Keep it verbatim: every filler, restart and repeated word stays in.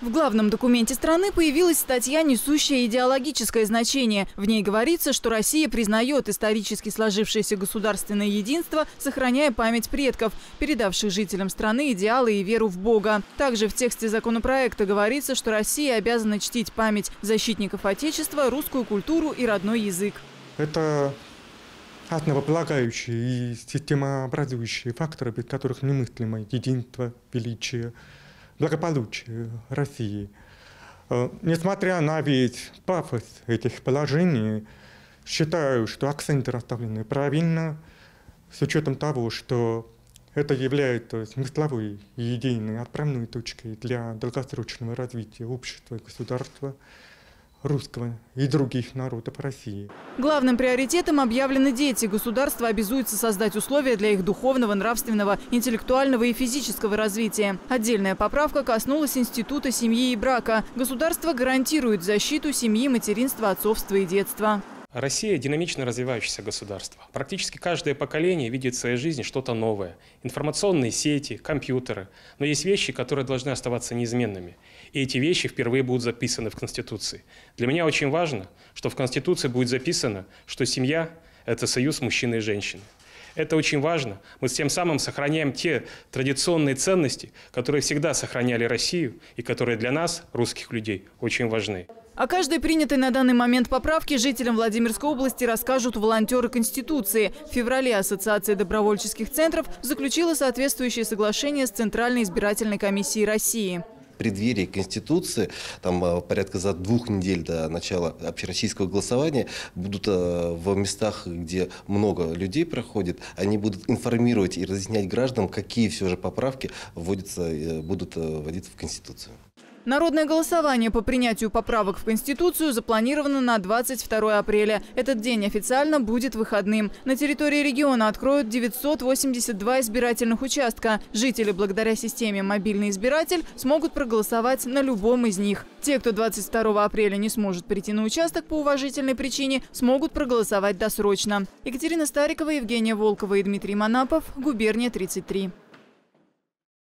В главном документе страны появилась статья, несущая идеологическое значение. В ней говорится, что Россия признает исторически сложившееся государственное единство, сохраняя память предков, передавших жителям страны идеалы и веру в Бога. Также в тексте законопроекта говорится, что Россия обязана чтить память защитников Отечества, русскую культуру и родной язык. Это основополагающие и системообразующие факторы, без которых немыслимо единство, величие, благополучие России. Несмотря на весь пафос этих положений, считаю, что акценты расставлены правильно, с учетом того, что это является смысловой и идейной отправной точкой для долгосрочного развития общества и государства, русского и других народов России. Главным приоритетом объявлены дети. Государство обязуется создать условия для их духовного, нравственного, интеллектуального и физического развития. Отдельная поправка коснулась института семьи и брака. Государство гарантирует защиту семьи, материнства, отцовства и детства. Россия – динамично развивающееся государство. Практически каждое поколение видит в своей жизни что-то новое. Информационные сети, компьютеры. Но есть вещи, которые должны оставаться неизменными. И эти вещи впервые будут записаны в Конституции. Для меня очень важно, что в Конституции будет записано, что семья – это союз мужчины и женщины. Это очень важно. Мы тем самым сохраняем те традиционные ценности, которые всегда сохраняли Россию и которые для нас, русских людей, очень важны. О каждой принятой на данный момент поправке жителям Владимирской области расскажут волонтеры Конституции. В феврале Ассоциация добровольческих центров заключила соответствующее соглашение с Центральной избирательной комиссией России. В преддверии Конституции, там порядка за двух недель до начала общероссийского голосования, будут в местах, где много людей проходит, они будут информировать и разъяснять гражданам, какие все же поправки вводятся, будут вводиться в Конституцию. Народное голосование по принятию поправок в Конституцию запланировано на двадцать второе апреля. Этот день официально будет выходным. На территории региона откроют девятьсот восемьдесят два избирательных участка. Жители благодаря системе «Мобильный избиратель» смогут проголосовать на любом из них. Те, кто двадцать второго апреля не сможет прийти на участок по уважительной причине, смогут проголосовать досрочно. Екатерина Старикова, Евгения Волкова и Дмитрий Манапов. Губерния тридцать три.